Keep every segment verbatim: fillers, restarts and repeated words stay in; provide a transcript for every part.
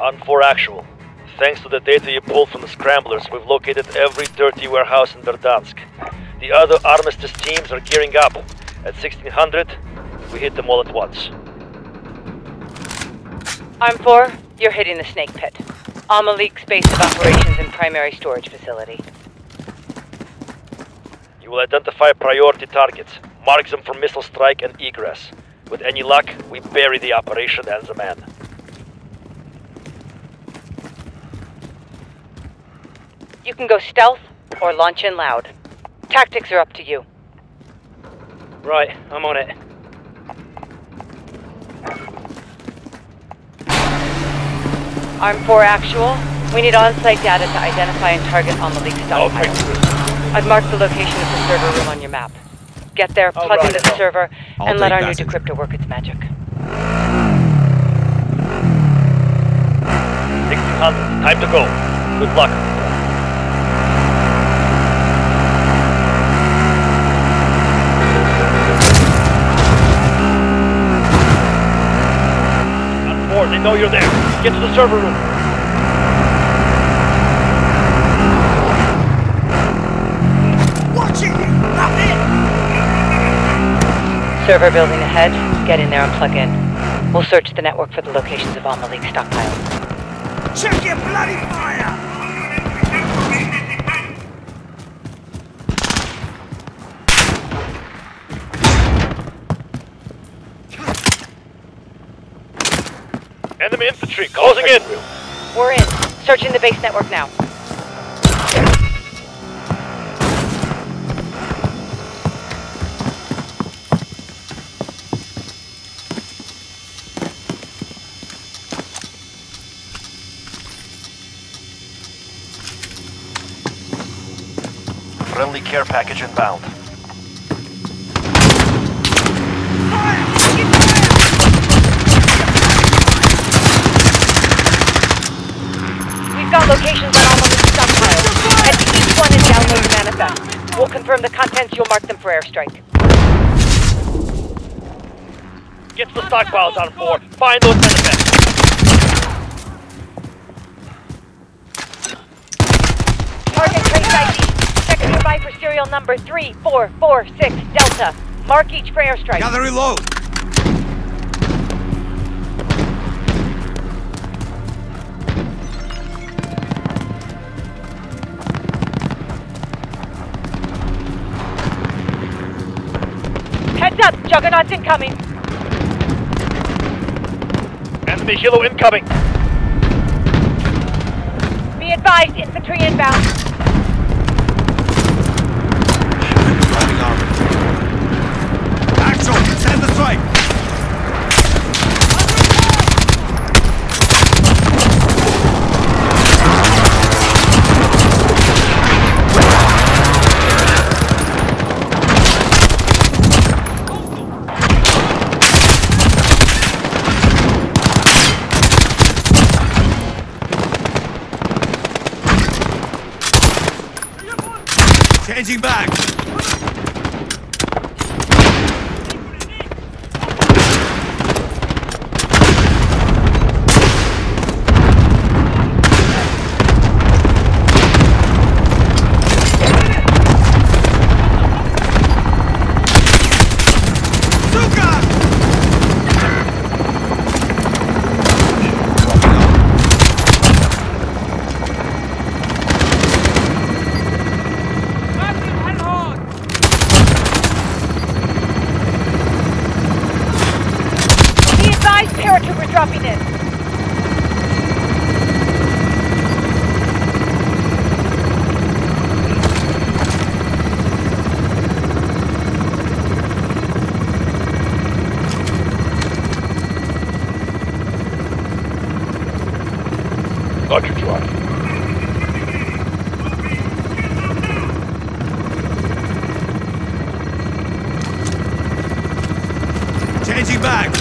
On four actual. Thanks to the data you pulled from the scramblers, we've located every dirty warehouse in Verdansk. The other armistice teams are gearing up. At sixteen hundred, we hit them all at once. Arm four, you're hitting the snake pit. Amalik's base of operations and primary storage facility. You will identify priority targets. Mark them for missile strike and egress. With any luck, we bury the operation and the man. You can go stealth or launch in loud. Tactics are up to you. Right, I'm on it. Arm four actual, we need on-site data to identify and target on the leak stockpile. Okay. I've marked the location of the server room on your map. Get there, plug right, into the server, I'll and let our new decryptor work its magic. sixteen hundred, time to go. Good luck. They know you're there. Get to the server room. Watching you! Not in! Server building ahead. Get in there and plug in. We'll search the network for the locations of Amalik stockpile. Check your bloody fire! Enemy infantry, closing in! We're in. Searching the base network now. Friendly care package inbound. Locations on all of the stockpile. At each one is download the manifest. We'll confirm the contents, you'll mark them for airstrike. Get to the stockpiles on four. Find those manifests. Target trace I D. Check nearby for serial number three four four six Delta. Mark each for airstrike. Gather reload. Juggernaut's incoming. Enemy Shiloh incoming. Be advised, infantry inbound. Axel, send the strike. Changing back! Engaging back.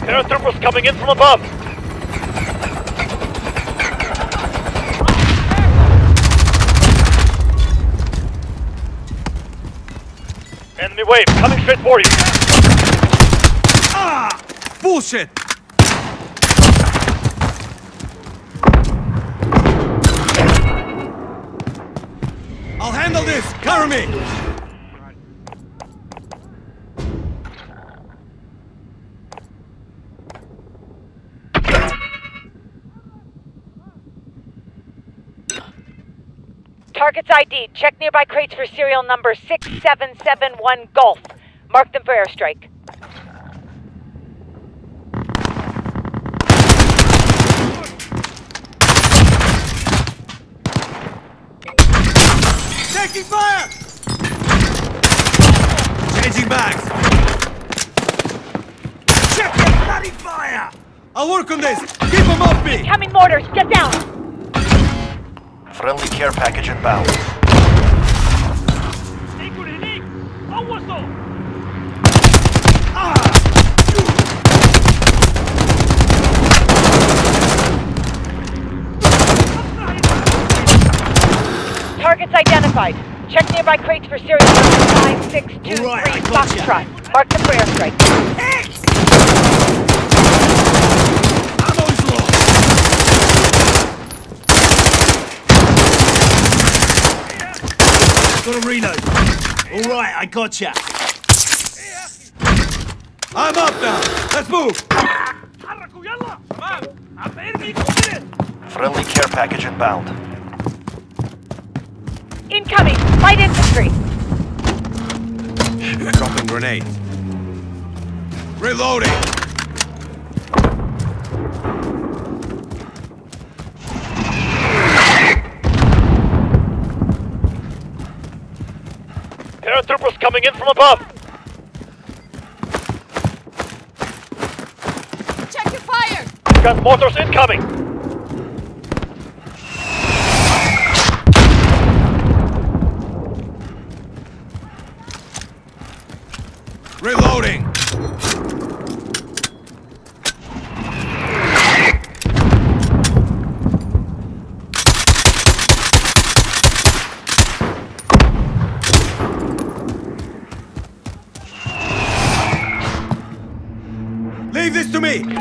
Paratroopers coming in from above. Enemy wave coming straight for you. Ah! Bullshit! I'll handle this! Cover me! Targets I D. Check nearby crates for serial number six seven seven one Golf. Mark them for airstrike. Taking fire! Changing bags. Check that bloody fire! I'll work on this. Keep them off me. Incoming mortars. Get down. Friendly care package inbound. Targets identified. Check nearby crates for serial number five six two three Foxtrot. Mark them for airstrike. Got a reload. All right, I gotcha. I'm up now. Let's move. Friendly care package inbound. Incoming. Light infantry. Dropping grenade. Reloading. Paratroopers coming in from above! Check your fire! Got mortars incoming! Reloading!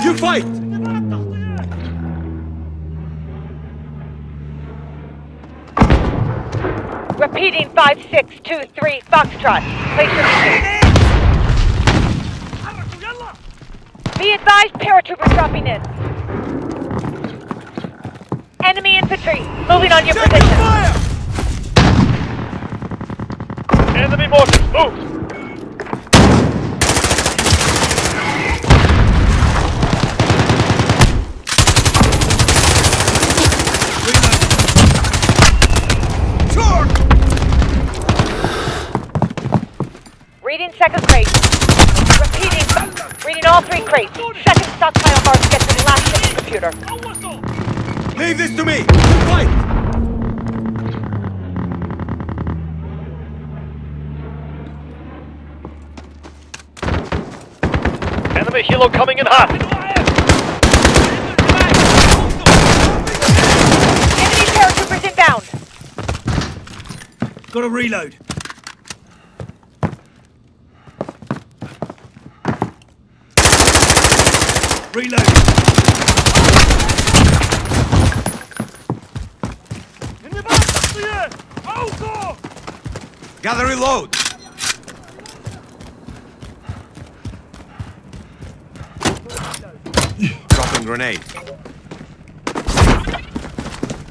You fight! Repeating five six two three Foxtrot. Place your position. Be advised, paratroopers dropping in. Enemy infantry, moving on your Check position. Fire. Enemy mortars, move! Reading second crate. Repeating. Reading all three crates. Second stockpile mark gets to the last hit of the computer. Leave this to me! Fight! Enemy Shiloh coming in hot! Enemy paratroopers inbound! Gotta reload. Reload. Gather reload. Dropping grenade.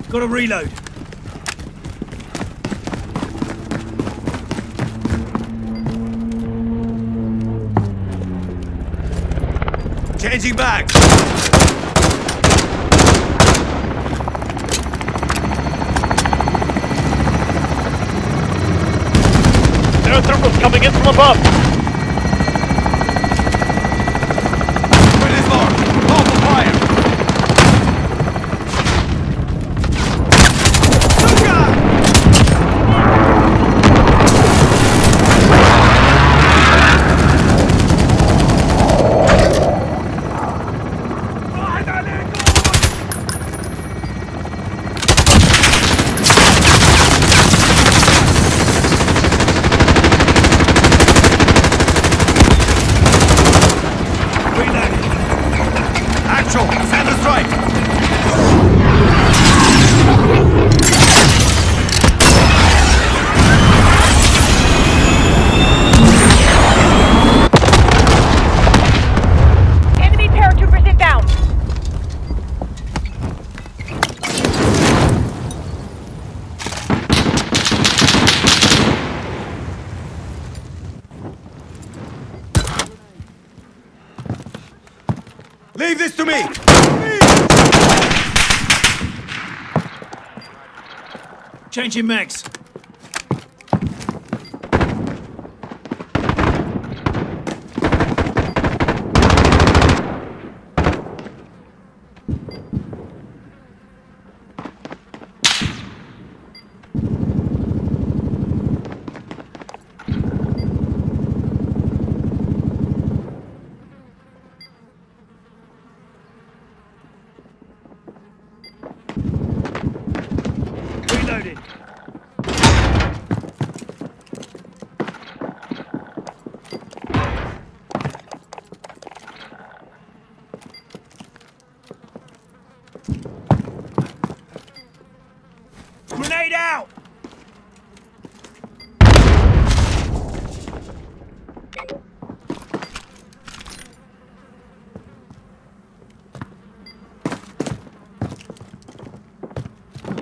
Got to reload. Changing back! circles coming in from above. It is large. Hold the fire. Leave this to me! Changing mags. Grenade out!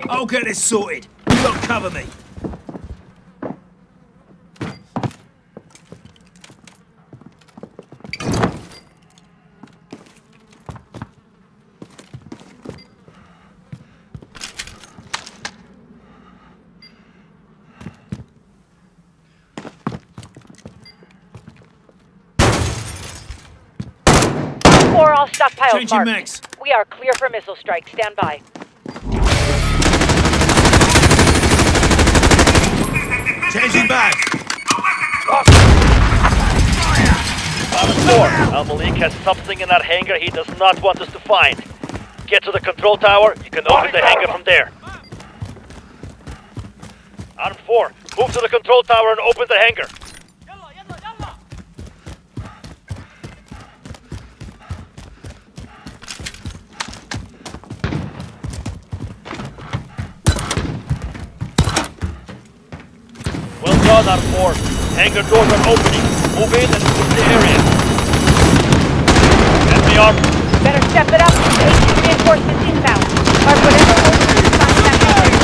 I'll get this sorted. You lot cover me. All stockpiles marked. We are clear for missile strike. Stand by. Changing back. Bottom floor. Amalik has something in that hangar he does not want us to find. Get to the control tower. You can open the hangar from there. Arm four, move to the control tower and open the hangar. Radar four. Hangar doors are opening. Move in and move the area. S B R. Better step it up. Reinforcements inbound. Mark whatever opening you find that area.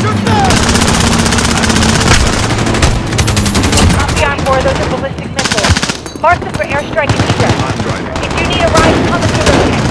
Copy on board those are ballistic missiles. Mark them for airstrike and strike. If you need a ride, come and do it.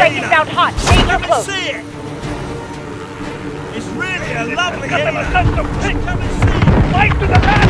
striking down hot. Danger close. It. It's really a lovely. Come and see it. Light to the back.